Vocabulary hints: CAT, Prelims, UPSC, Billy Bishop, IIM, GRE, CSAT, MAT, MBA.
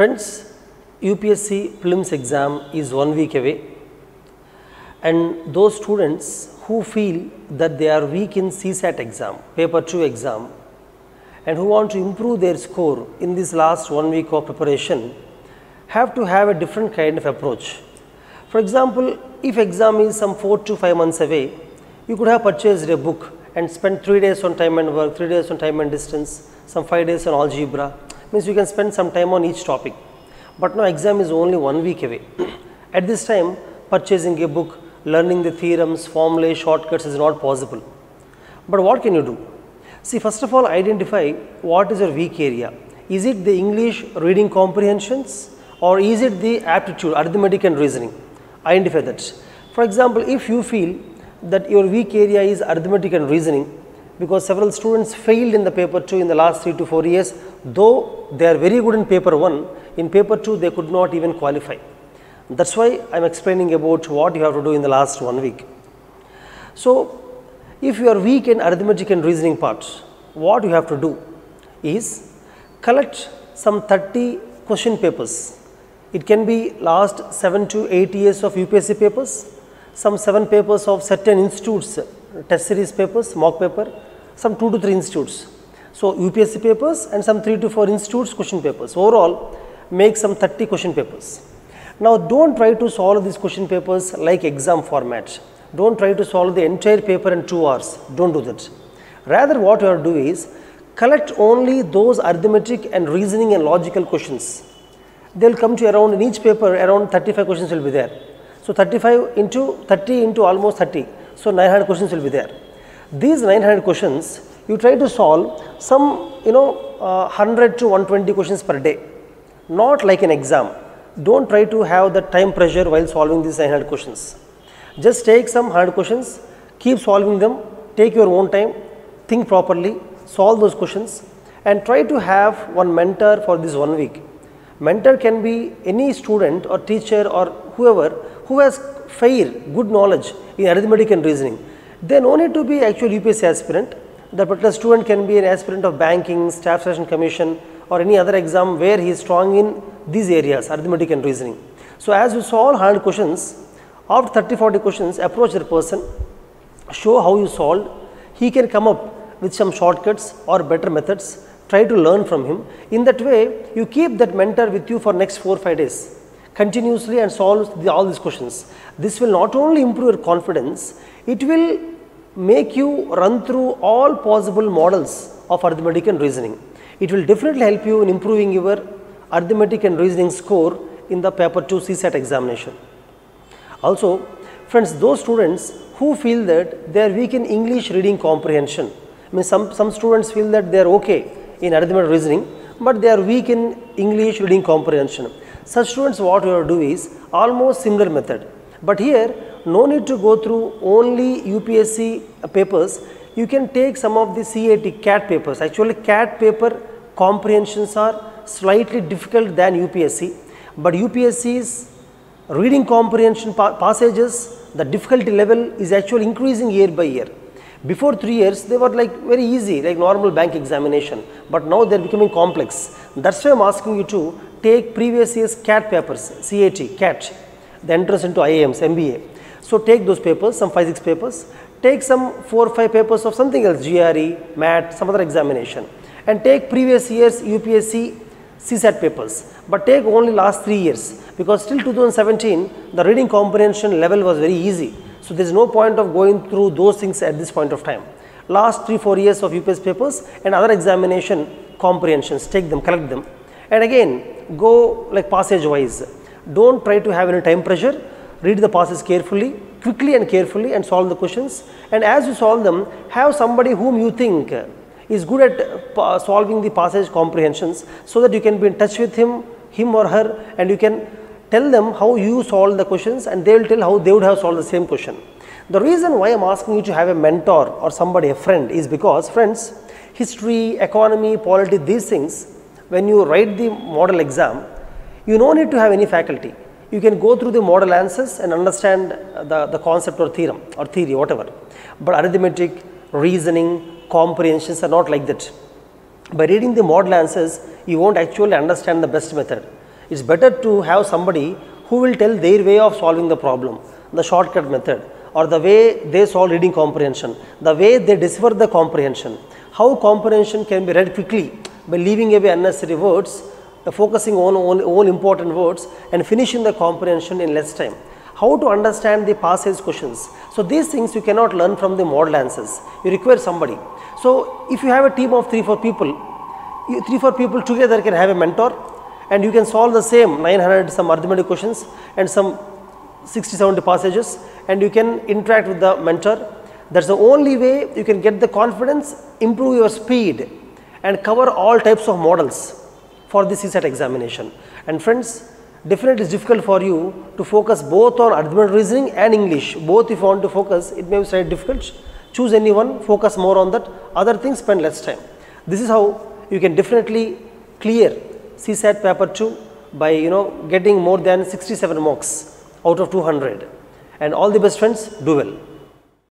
Friends, UPSC prelims exam is 1 week away, and those students who feel that they are weak in CSAT exam, paper 2 exam, and who want to improve their score in this last 1 week of preparation, have to have a different kind of approach. For example, if exam is some 4 to 5 months away, you could have purchased a book and spent 3 days on time and work, 3 days on time and distance, some 5 days on algebra. Means you can spend some time on each topic, but now exam is only 1 week away. At this time, purchasing a book, learning the theorems, formulae, shortcuts is not possible. But what can you do? See, first of all, identify what is your weak area. Is it the English reading comprehensions, or is it the aptitude, arithmetic and reasoning? Identify that. For example, if you feel that your weak area is arithmetic and reasoning, because several students failed in the paper 2 in the last 3 to 4 years, though they are very good in paper 1, in paper 2 they could not even qualify. That is why I am explaining about what you have to do in the last 1 week. So, if you are weak in arithmetic and reasoning part, what you have to do is collect some 30 question papers. It can be last 7 to 8 years of UPSC papers, some 7 papers of certain institutes, test series papers, mock paper, some 2 to 3 institutes. So, UPSC papers and some 3 to 4 institutes question papers. Overall, make some 30 question papers. Now, do not try to solve these question papers like exam format. Do not try to solve the entire paper in 2 hours, do not do that. Rather, what you have to do is collect only those arithmetic and reasoning and logical questions. They will come to around, in each paper around 35 questions will be there. So, 35 into 30 into almost 30. So, 900 questions will be there. These 900 questions you try to solve some 100 to 120 questions per day, not like an exam. Do not try to have that time pressure while solving these 900 questions. Just take some hard questions, keep solving them, take your own time, think properly, solve those questions, and try to have one mentor for this 1 week. Mentor can be any student or teacher or whoever who has fair, good knowledge in arithmetic and reasoning. They no need to be actual UPSC aspirant. The particular student can be an aspirant of banking, staff selection commission, or any other exam where he is strong in these areas, arithmetic and reasoning. So, as you solve hard questions, after 30-40 questions, approach the person, show how you solved. He can come up with some shortcuts or better methods, try to learn from him. In that way, you keep that mentor with you for next 4-5 days continuously and solve all these questions. This will not only improve your confidence, it will make you run through all possible models of arithmetic and reasoning. It will definitely help you in improving your arithmetic and reasoning score in the paper 2 CSAT examination. Also, friends, those students who feel that they are weak in English reading comprehension, I mean some students feel that they are okay in arithmetic reasoning, but they are weak in English reading comprehension. Such students, what you have to do is almost similar method, but here no need to go through only UPSC papers. You can take some of the CAT papers. Actually, CAT paper comprehensions are slightly difficult than UPSC, but UPSC's reading comprehension passages, the difficulty level is actually increasing year by year. Before 3 years, they were like very easy, like normal bank examination, but now they are becoming complex. That is why I am asking you to take previous year's CAT papers, CAT, the entrance into IIMs, MBA. So, take those papers, some 5-6 papers, take some 4-5 papers of something else, GRE, MAT, some other examination, and take previous year's UPSC CSAT papers, but take only last 3 years, because till 2017 the reading comprehension level was very easy. So, there is no point of going through those things at this point of time. Last 3-4 years of UPSC papers and other examination comprehensions, take them, collect them, and again go like passage wise. Do not try to have any time pressure, read the passages carefully, quickly and carefully, and solve the questions, and as you solve them, have somebody whom you think is good at solving the passage comprehensions, so that you can be in touch with him or her, and you can tell them how you solved the questions, and they will tell how they would have solved the same question. The reason why I am asking you to have a mentor or somebody, a friend, is because, friends, history, economy, politics, these things, when you write the model exam, you no need to have any faculty. You can go through the model answers and understand the concept or theorem or theory, whatever. But arithmetic, reasoning, comprehensions are not like that. By reading the model answers, you won't actually understand the best method. It is better to have somebody who will tell their way of solving the problem, the shortcut method, or the way they solve reading comprehension, the way they decipher the comprehension, how comprehension can be read quickly by leaving away unnecessary words, focusing on all important words and finishing the comprehension in less time. How to understand the passage questions. So, these things you cannot learn from the model answers, you require somebody. So, if you have a team of 3-4 people, 3-4 people together can have a mentor and you can solve the same 900 some arithmetic questions and some 60-70 passages, and you can interact with the mentor. That is the only way you can get the confidence, improve your speed and cover all types of models for the CSAT examination. And friends, definitely it is difficult for you to focus both on arithmetic reasoning and English. Both if you want to focus, it may be slightly difficult. Choose any one, focus more on that, other things spend less time. This is how you can definitely clear CSAT paper 2 by getting more than 67 marks out of 200. And all the best friends, do well.